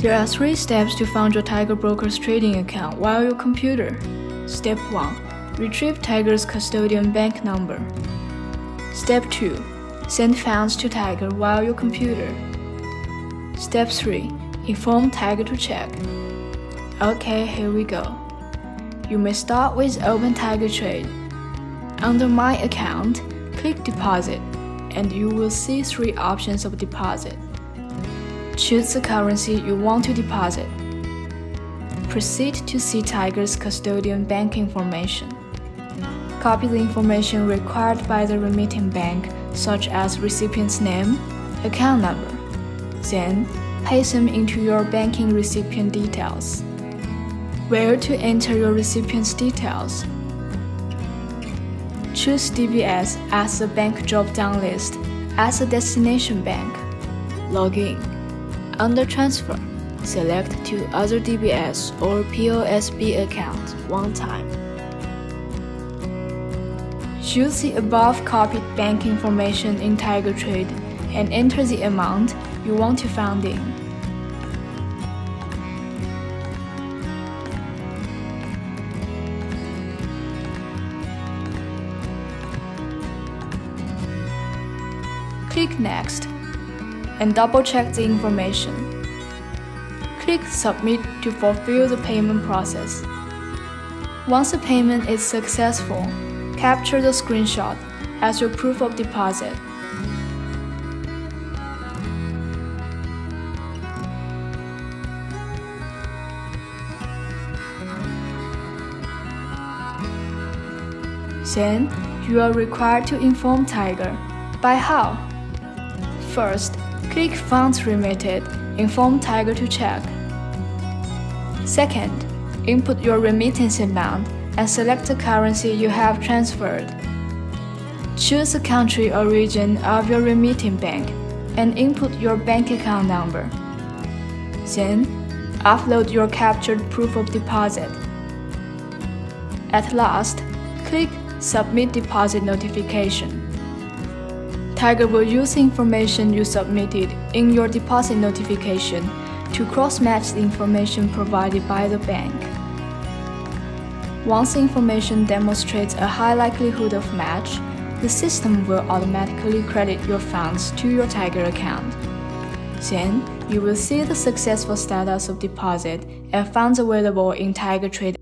There are 3 steps to find your Tiger Brokers trading account via your computer. Step 1. Retrieve Tiger's custodian bank number. Step 2. Send funds to Tiger via your computer. Step 3. Inform Tiger to check. Okay, here we go. You may start with Open Tiger Trade. Under My Account, click Deposit, and you will see 3 options of deposit. Choose the currency you want to deposit. Proceed to see Tiger's custodian bank information. Copy the information required by the remitting bank, such as recipient's name, account number. Then, paste them into your banking recipient details. Where to enter your recipient's details? Choose DBS as the bank drop-down list as a destination bank. Log in. Under Transfer, select to Other DBS or POSB account one time. Use the above copied bank information in Tiger Trade and enter the amount you want to fund in. Click Next and double-check the information. Click Submit to fulfill the payment process. Once the payment is successful, capture the screenshot as your proof of deposit. Then, you are required to inform Tiger. By how? First, click Funds Remitted, inform Tiger to check. Second, input your remittance amount and select the currency you have transferred. Choose the country or region of your remitting bank and input your bank account number. Then, upload your captured proof of deposit. At last, click Submit Deposit Notification. Tiger will use the information you submitted in your deposit notification to cross-match the information provided by the bank. Once the information demonstrates a high likelihood of match, the system will automatically credit your funds to your Tiger account. Then, you will see the successful status of deposit and funds available in Tiger Trade